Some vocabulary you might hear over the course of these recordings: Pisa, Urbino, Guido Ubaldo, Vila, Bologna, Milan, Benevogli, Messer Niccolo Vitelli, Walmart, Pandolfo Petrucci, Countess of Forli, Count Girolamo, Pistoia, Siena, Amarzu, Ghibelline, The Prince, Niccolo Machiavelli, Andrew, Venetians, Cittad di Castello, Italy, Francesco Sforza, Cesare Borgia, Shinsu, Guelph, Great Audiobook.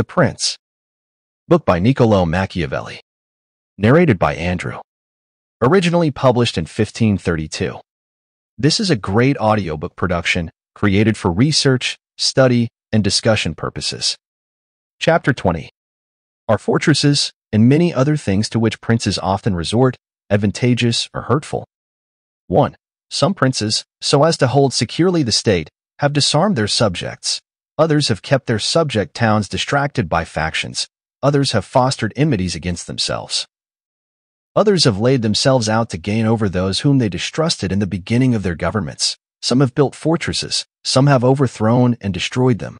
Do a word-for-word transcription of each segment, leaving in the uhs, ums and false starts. The Prince, book by Niccolo Machiavelli, narrated by Andrew, originally published in fifteen thirty-two. This is a great audiobook production created for research, study, and discussion purposes. Chapter twenty. Are fortresses and many other things to which princes often resort advantageous or hurtful? one. Some princes, so as to hold securely the state, have disarmed their subjects. Others have kept their subject towns distracted by factions. Others have fostered enmities against themselves. Others have laid themselves out to gain over those whom they distrusted in the beginning of their governments. Some have built fortresses, some have overthrown and destroyed them.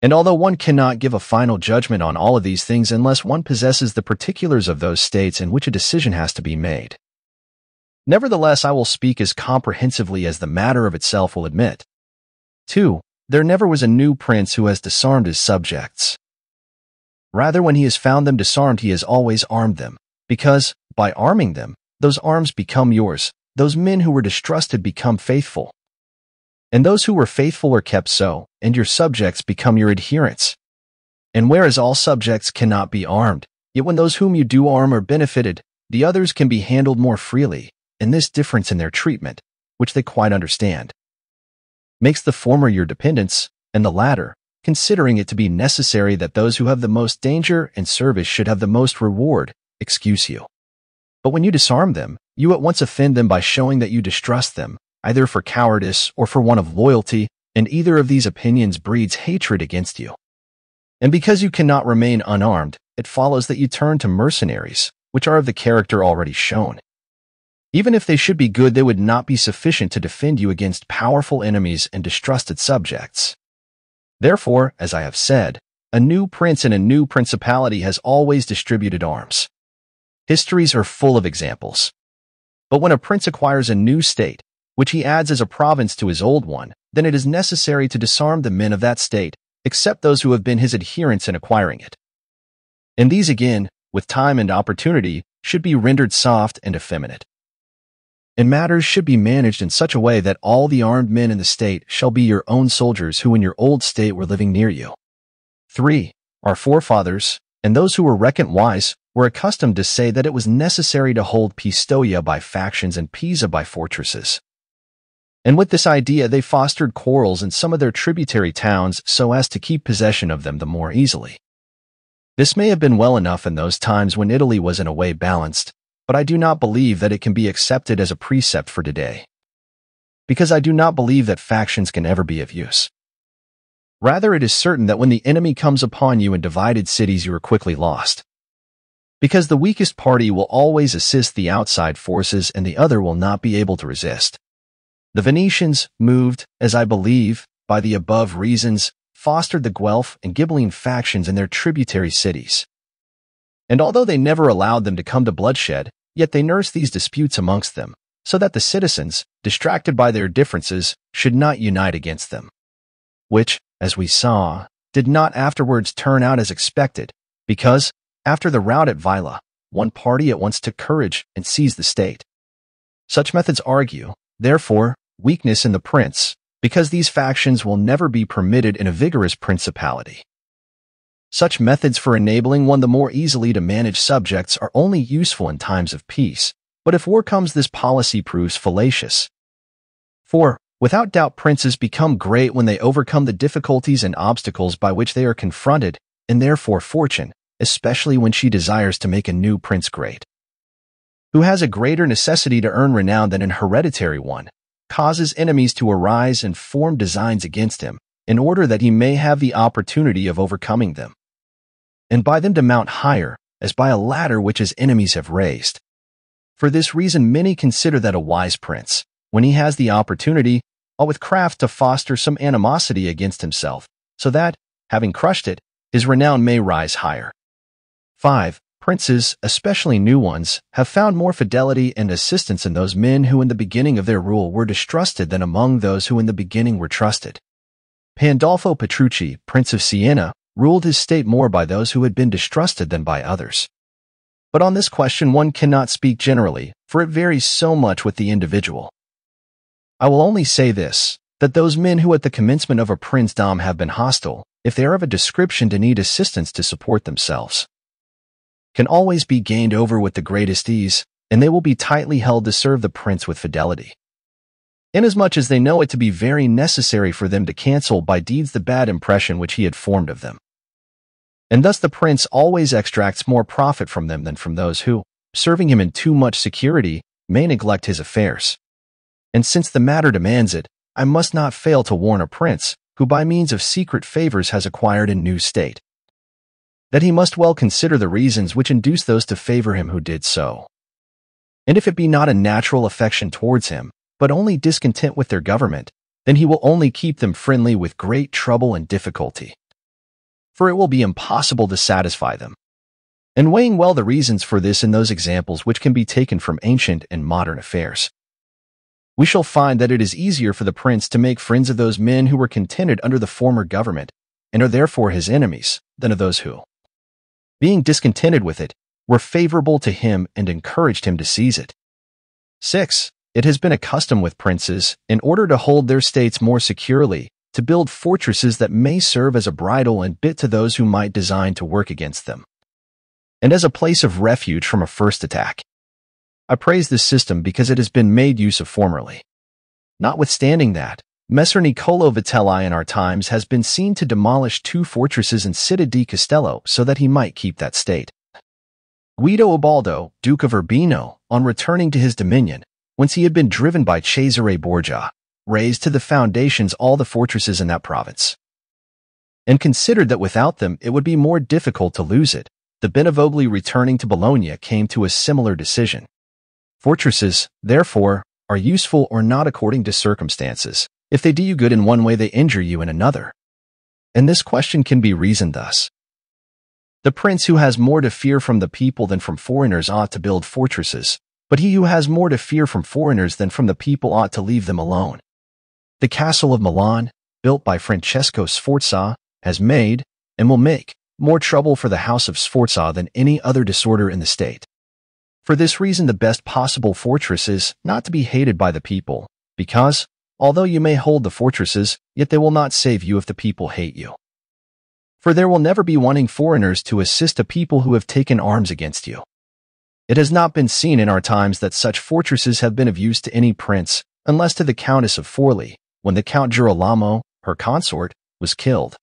And although one cannot give a final judgment on all of these things unless one possesses the particulars of those states in which a decision has to be made, nevertheless, I will speak as comprehensively as the matter of itself will admit. two. There never was a new prince who has disarmed his subjects. Rather, when he has found them disarmed, he has always armed them, because, by arming them, those arms become yours, those men who were distrusted become faithful. And those who were faithful were kept so, and your subjects become your adherents. And whereas all subjects cannot be armed, yet when those whom you do arm are benefited, the others can be handled more freely, and this difference in their treatment, which they quite understand, makes the former your dependents, and the latter, considering it to be necessary that those who have the most danger and service should have the most reward, excuse you. But when you disarm them, you at once offend them by showing that you distrust them, either for cowardice or for want of loyalty, and either of these opinions breeds hatred against you. And because you cannot remain unarmed, it follows that you turn to mercenaries, which are of the character already shown. Even if they should be good, they would not be sufficient to defend you against powerful enemies and distrusted subjects. Therefore, as I have said, a new prince and a new principality has always distributed arms. Histories are full of examples. But when a prince acquires a new state, which he adds as a province to his old one, then it is necessary to disarm the men of that state, except those who have been his adherents in acquiring it. And these again, with time and opportunity, should be rendered soft and effeminate. And matters should be managed in such a way that all the armed men in the state shall be your own soldiers who in your old state were living near you. three. Our forefathers, and those who were reckoned wise, were accustomed to say that it was necessary to hold Pistoia by factions and Pisa by fortresses. And with this idea they fostered quarrels in some of their tributary towns so as to keep possession of them the more easily. This may have been well enough in those times when Italy was in a way balanced, but I do not believe that it can be accepted as a precept for today, because I do not believe that factions can ever be of use. Rather, it is certain that when the enemy comes upon you in divided cities you are quickly lost, because the weakest party will always assist the outside forces and the other will not be able to resist. The Venetians, moved, as I believe, by the above reasons, fostered the Guelph and Ghibelline factions in their tributary cities. And although they never allowed them to come to bloodshed, yet they nursed these disputes amongst them, so that the citizens, distracted by their differences, should not unite against them. Which, as we saw, did not afterwards turn out as expected, because, after the rout at Vila, one party at once took courage and seized the state. Such methods argue, therefore, weakness in the prince, because these factions will never be permitted in a vigorous principality. Such methods for enabling one the more easily to manage subjects are only useful in times of peace, but if war comes this policy proves fallacious. four. Without doubt princes become great when they overcome the difficulties and obstacles by which they are confronted, and therefore fortune, especially when she desires to make a new prince great, who has a greater necessity to earn renown than an hereditary one, causes enemies to arise and form designs against him, in order that he may have the opportunity of overcoming them, and by them to mount higher, as by a ladder which his enemies have raised. For this reason many consider that a wise prince, when he has the opportunity, ought with craft to foster some animosity against himself, so that, having crushed it, his renown may rise higher. five. Princes, especially new ones, have found more fidelity and assistance in those men who in the beginning of their rule were distrusted than among those who in the beginning were trusted. Pandolfo Petrucci, Prince of Siena, ruled his state more by those who had been distrusted than by others. But on this question one cannot speak generally, for it varies so much with the individual. I will only say this, that those men who at the commencement of a princedom have been hostile, if they are of a description to need assistance to support themselves, can always be gained over with the greatest ease, and they will be tightly held to serve the prince with fidelity, inasmuch as they know it to be very necessary for them to cancel by deeds the bad impression which he had formed of them. And thus the prince always extracts more profit from them than from those who, serving him in too much security, may neglect his affairs. And since the matter demands it, I must not fail to warn a prince, who by means of secret favors has acquired a new state, that he must well consider the reasons which induce those to favor him who did so. And if it be not a natural affection towards him, but only discontent with their government, then he will only keep them friendly with great trouble and difficulty, for it will be impossible to satisfy them. And weighing well the reasons for this in those examples which can be taken from ancient and modern affairs, we shall find that it is easier for the prince to make friends of those men who were contented under the former government, and are therefore his enemies, than of those who, being discontented with it, were favorable to him and encouraged him to seize it. six. It has been a custom with princes, in order to hold their states more securely, to build fortresses that may serve as a bridle and bit to those who might design to work against them, and as a place of refuge from a first attack. I praise this system because it has been made use of formerly. Notwithstanding that, Messer Niccolo Vitelli in our times has been seen to demolish two fortresses in Cittad di Castello so that he might keep that state. Guido Ubaldo, Duke of Urbino, on returning to his dominion, whence he had been driven by Cesare Borgia, razed to the foundations all the fortresses in that province, and considered that without them it would be more difficult to lose it. The Benevogli returning to Bologna came to a similar decision. Fortresses, therefore, are useful or not according to circumstances. If they do you good in one way, they injure you in another. And this question can be reasoned thus. The prince who has more to fear from the people than from foreigners ought to build fortresses, but he who has more to fear from foreigners than from the people ought to leave them alone. The castle of Milan, built by Francesco Sforza, has made, and will make, more trouble for the house of Sforza than any other disorder in the state. For this reason the best possible fortress is not to be hated by the people, because, although you may hold the fortresses, yet they will not save you if the people hate you. For there will never be wanting foreigners to assist a people who have taken arms against you. It has not been seen in our times that such fortresses have been of use to any prince, unless to the Countess of Forli, when the Count Girolamo, her consort, was killed.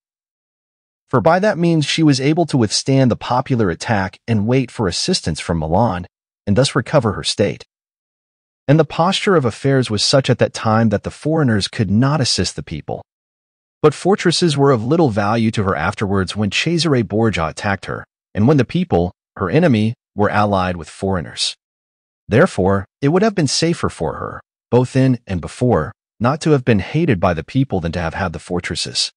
For by that means she was able to withstand the popular attack and wait for assistance from Milan, and thus recover her state. And the posture of affairs was such at that time that the foreigners could not assist the people. But fortresses were of little value to her afterwards when Cesare Borgia attacked her, and when the people, her enemy, were allied with foreigners. Therefore, it would have been safer for her, both in and before, not to have been hated by the people than to have had the fortresses.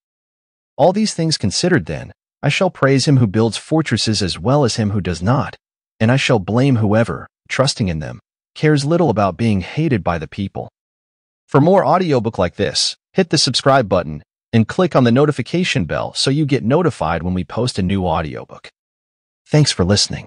All these things considered then, I shall praise him who builds fortresses as well as him who does not, and I shall blame whoever, trusting in them, cares little about being hated by the people. For more audiobook like this, hit the subscribe button and click on the notification bell so you get notified when we post a new audiobook. Thanks for listening.